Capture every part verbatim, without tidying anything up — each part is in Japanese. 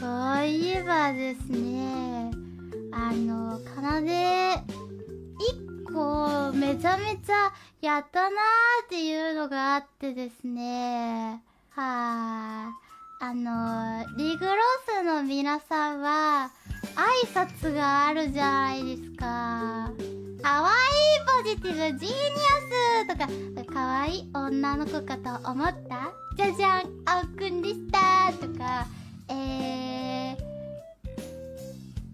そういえばですね、あの奏でいっこめちゃめちゃやったなーっていうのがあってですね、はーあのリグロスの皆さんは挨拶があるじゃないですか。かわいいポジティブジーニアスとか、かわいい女の子かと思ったじゃじゃんあおくんでしたとか、えー、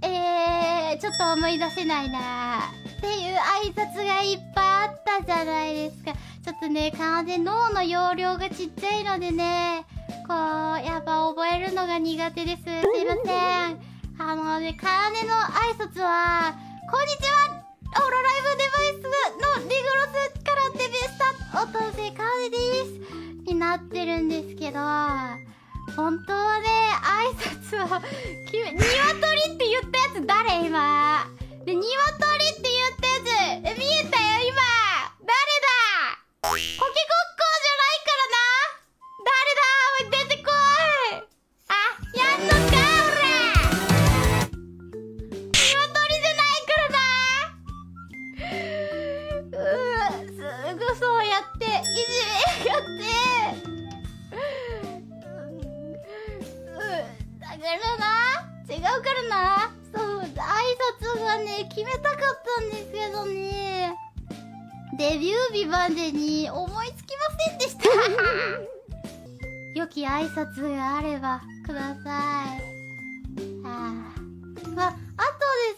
えー、ちょっと思い出せないなっていう挨拶がいっぱいあったじゃないですか。ちょっとね、完全脳の容量がちっちゃいのでね、こうやっぱ覚えるのが苦手です。すいません。あのね、かなでの挨拶は「こんにちはオーロライブデバイスのリグロスからデビューした音声かなでです」になってるんですけど、本当はね、挨拶を「ニワトリ」って言ったやつ誰今で、「ニワトリ」って言ったやつ見えたよ今、誰だ、コケコッコーじゃないからな、誰だ、出てこい、あ、やんのかおら、ニワトリじゃないからな。うー、すぐそうやっていじめやってうー、だからな、違うからな、そう、挨拶がね、決めたかったんですけどね、デビュー日までに思いつきませんでした良き挨拶があればください。あー、まあ、あと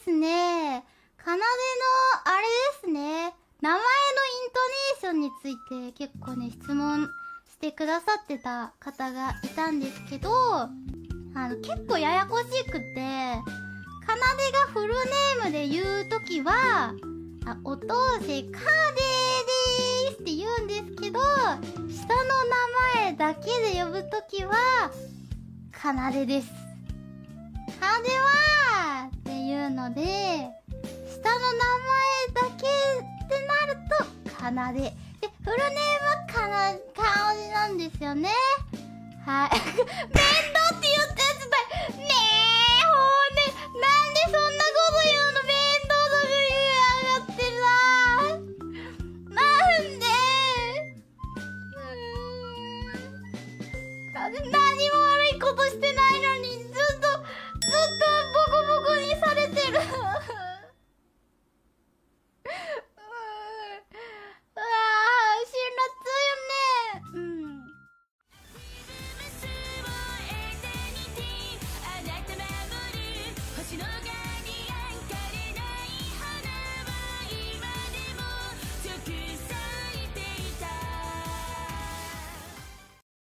ですね、奏でのあれですね、名前のイントネーションについて結構ね、質問してくださってた方がいたんですけど、あの結構ややこしくて、奏でがフルネームで言うときは「おとうせかでーす」って言うんですけど、下の名前だけで呼ぶときは「かなで」です。「かなでは」っていうので、下の名前だけってなると「かなで」で、フルネームは「かなで」なんですよね。はい。面倒